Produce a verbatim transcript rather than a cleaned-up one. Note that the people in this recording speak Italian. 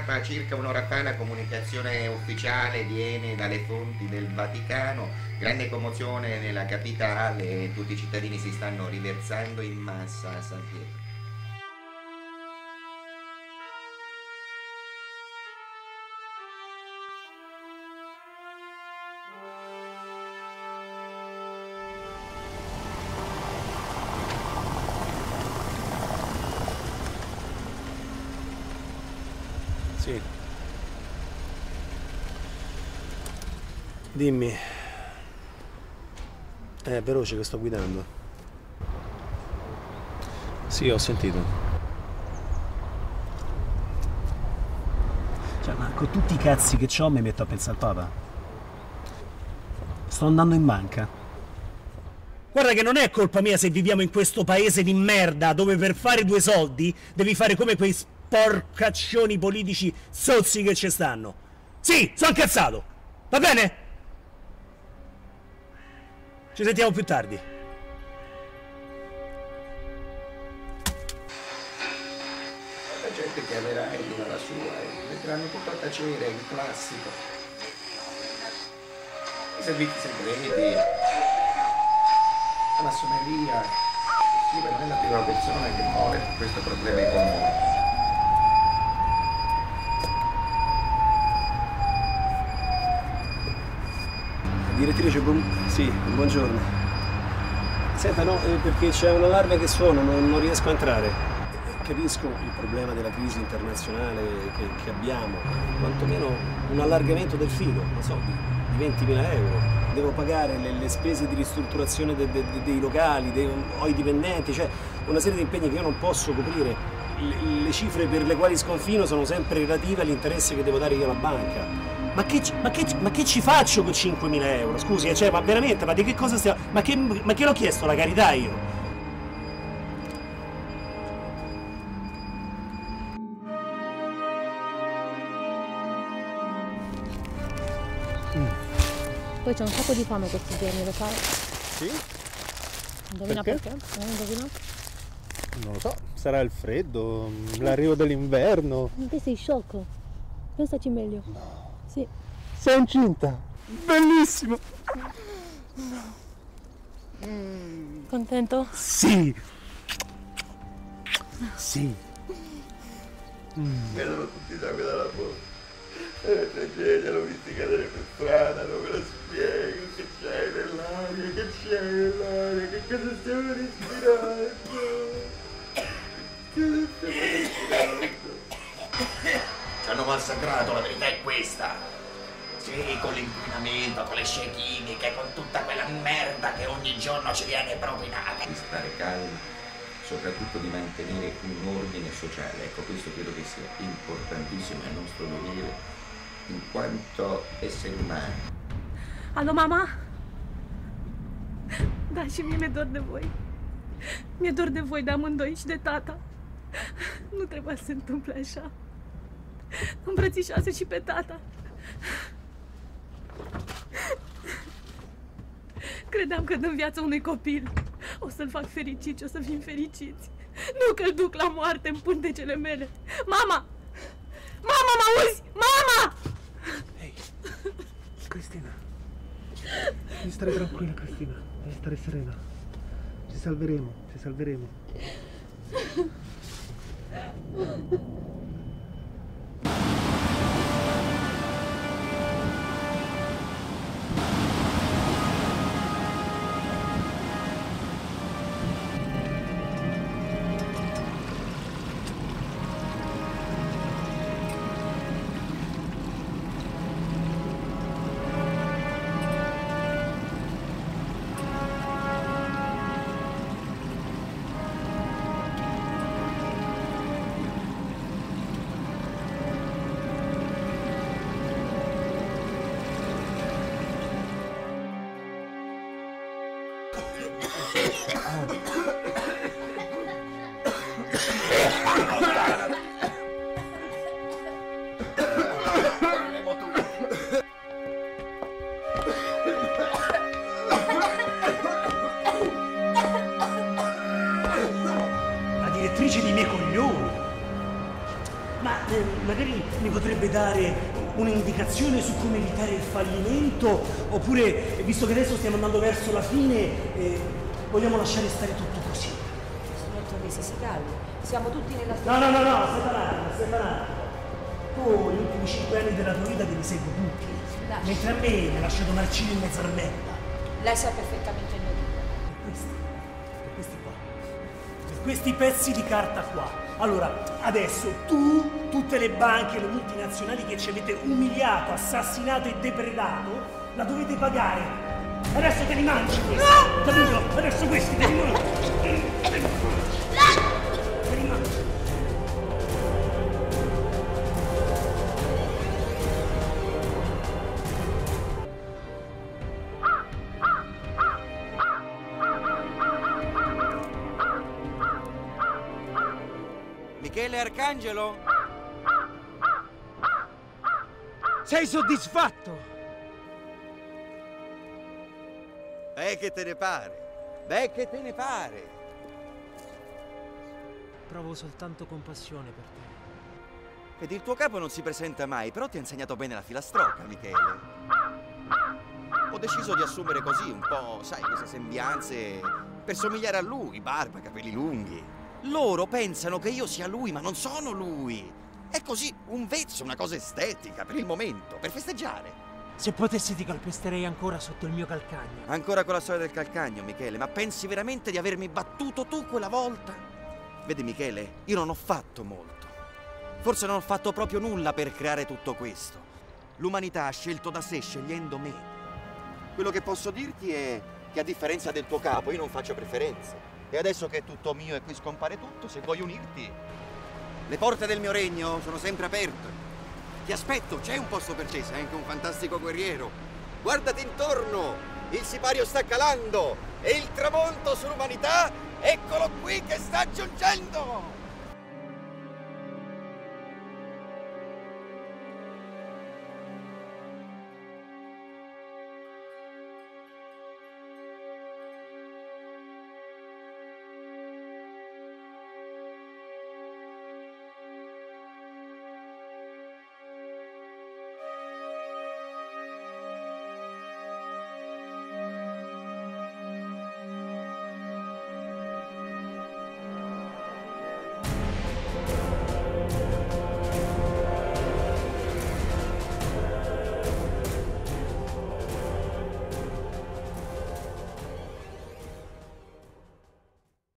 durata circa un'ora fa la comunicazione ufficiale, viene dalle fonti del Vaticano, grande commozione nella capitale, tutti i cittadini si stanno riversando in massa a San Pietro. Sì. Dimmi. È veloce che sto guidando. Sì, ho sentito. Cioè, Marco, tutti i cazzi che c'ho mi metto a pensare al Papa. Sto andando in banca. Guarda che non è colpa mia se viviamo in questo paese di merda dove per fare due soldi devi fare come quei porcaccioni politici sozzi che ci stanno. Sì, sono incazzato. Va bene? Ci sentiamo più tardi. La gente chiamerà e dirà la sua e metteranno tutto a tacere, è il classico. I servizi segreti, la massoneria. Sì, per me è la prima persona che muore per questo problema economico. Direttrice, buon... sì, buongiorno. Senta, no, eh, perché c'è un'allarme che suona, non, non riesco a entrare. Capisco il problema della crisi internazionale che, che abbiamo, quantomeno un allargamento del filo, non so, di ventimila euro. Devo pagare le, le spese di ristrutturazione de, de, de, dei locali, de, ho i dipendenti, cioè una serie di impegni che io non posso coprire. Le, le cifre per le quali sconfino sono sempre relative all'interesse che devo dare io alla banca. Ma che, ma, che, ma che ci faccio con cinquemila euro? Scusi, cioè, ma veramente, ma di che cosa stiamo... Ma che, ma che l'ho chiesto la carità io? Mm. Poi c'è un sacco di fame questi giorni, lo sai? Sì? Indovina perché? perché? Non indovina? Non lo so, sarà il freddo, l'arrivo dell'inverno... Ma te sei sciocco, pensaci meglio. No. Sì. Sei incinta! Bellissimo! Mm. Contento? Sì! Sì! Mm. Erano tutti sangue dalla bocca. È una tragedia, l'ho visti cadere per strada, non me lo spiego. Che c'è nell'aria, che c'è nell'aria, che cosa stiamo respirando? Che cosa stiamo respirando? Hanno massacrato, la verità è questa. Sì, con l'inquinamento, con le scie chimiche, con tutta quella merda che ogni giorno ci viene propinata. Di stare calmi, soprattutto di mantenere un ordine sociale, ecco, questo credo che sia importantissimo, è il nostro dovere in quanto esseri umani. Allora mamma, daci mie mi dor de voi. Mi dor de voi, da amândoi și de tata. Nu trebuie să se întâmple așa. Îmbrățișați-și pe tata. Credeam că dăm viața unui copil. O să-l fac fericit, o să fim fericiți. Nu că-l duc la moarte în pântecele mele. Mama! Mama, mă auzi? Mama! Hei, Cristina. Devi stare tranquilla, Cristina. Devi stare serena. Ci salveremo, ci salveremo. La direttrice di miei coglioni. Ma magari mi potrebbe dare un'indicazione su come evitare il fallimento, oppure, visto che adesso stiamo andando verso la fine, eh, vogliamo lasciare stare tutto così. Signor Torresi, si calmi, siamo tutti nella stessa... No, no, no, no, stai parlando, stai parlando. Tu, gli ultimi cinque anni della tua vita te li seguo tutti, lasci. Mentre a me mi hai lasciato marcire in mezzo a merda. Lei sa perfettamente il mio libro. Questi, questi qua, questi pezzi di carta qua. Allora, adesso tu, tutte le banche, le multinazionali che ci avete umiliato, assassinato e depredato, la dovete pagare. Adesso te li mangi questi, capito? Adesso questi te li mangi. Te li mangi. Michele Arcangelo? Sei soddisfatto? Eh, che te ne pare? Beh, che te ne pare? Provo soltanto compassione per te. Ed il tuo capo non si presenta mai, però ti ha insegnato bene la filastrocca, Michele. Ho deciso di assumere così un po', sai, queste sembianze per somigliare a lui, barba, capelli lunghi. Loro pensano che io sia lui, ma non sono lui. È così, un vezzo, una cosa estetica, per il momento, per festeggiare. Se potessi ti calpesterei ancora sotto il mio calcagno. Ancora con la storia del calcagno, Michele, ma pensi veramente di avermi battuto tu quella volta? Vedi, Michele, io non ho fatto molto. Forse non ho fatto proprio nulla per creare tutto questo. L'umanità ha scelto da sé, scegliendo me. Quello che posso dirti è che, a differenza del tuo capo, io non faccio preferenze. E adesso che è tutto mio e qui scompare tutto, se vuoi unirti, le porte del mio regno sono sempre aperte. Ti aspetto, c'è un posto per te, sei anche un fantastico guerriero. Guardati intorno, il sipario sta calando e il tramonto sull'umanità, eccolo qui che sta giungendo!